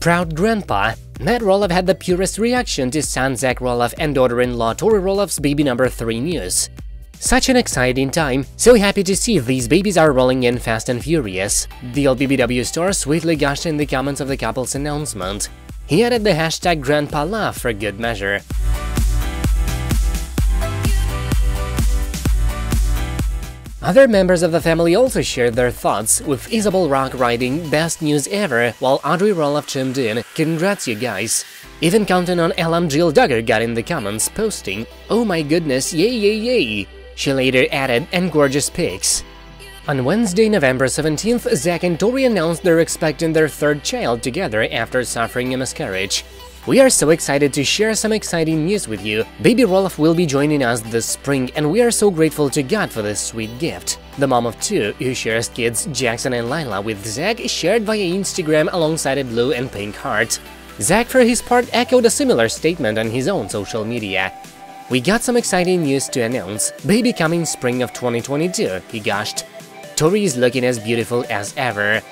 Proud grandpa, Matt Roloff had the purest reaction to son Zach Roloff and daughter-in-law Tori Roloff's baby number 3 news. Such an exciting time, so happy to see these babies are rolling in fast and furious. The LPBW star sweetly gushed in the comments of the couple's announcement. He added the hashtag Grandpa Love for good measure. Other members of the family also shared their thoughts, with Isabel Rock writing "Best news ever," while Audrey Roloff chimed in, "Congrats you guys." Even Counting On alum Jill Dillard got in the comments, posting, "Oh my goodness, yay yay yay." She later added, "And gorgeous pics." On Wednesday, November 17th, Zach and Tori announced they're expecting their 3rd child together after suffering a miscarriage. "We are so excited to share some exciting news with you. Baby Roloff will be joining us this spring, and we are so grateful to God for this sweet gift." The mom of 2, who shares kids Jackson and Lila with Zach, shared via Instagram alongside a blue and pink heart. Zach, for his part, echoed a similar statement on his own social media. "We got some exciting news to announce. Baby coming spring of 2022, he gushed. "Tori is looking as beautiful as ever."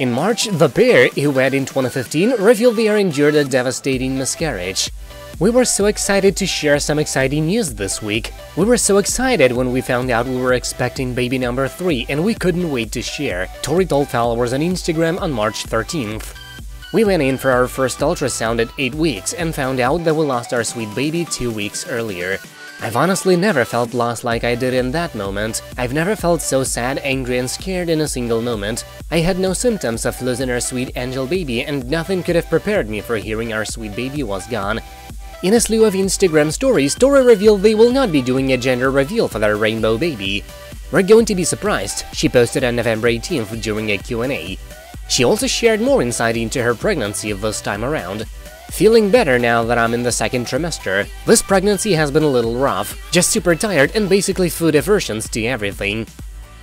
In March, the pair, who wed in 2015, revealed they endured a devastating miscarriage. "We were so excited to share some exciting news this week. We were so excited when we found out we were expecting baby number 3, and we couldn't wait to share," Tori told followers on Instagram on March 13th. "We went in for our first ultrasound at 8 weeks and found out that we lost our sweet baby 2 weeks earlier. I've honestly never felt lost like I did in that moment. I've never felt so sad, angry and scared in a single moment. I had no symptoms of losing our sweet angel baby, and nothing could have prepared me for hearing our sweet baby was gone." In a slew of Instagram stories, Tori revealed they will not be doing a gender reveal for their rainbow baby. "We're going to be surprised," she posted on November 18th during a Q&A. She also shared more insight into her pregnancy this time around. "Feeling better now that I'm in the 2nd trimester. This pregnancy has been a little rough, just super tired and basically food aversions to everything."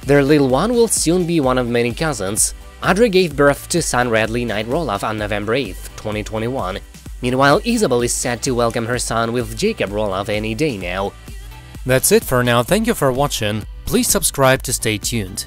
Their little one will soon be one of many cousins. Audrey gave birth to son Radley Knight Roloff on November 8, 2021. Meanwhile, Isabel is set to welcome her son with Jacob Roloff any day now. That's it for now. Thank you for watching. Please subscribe to stay tuned.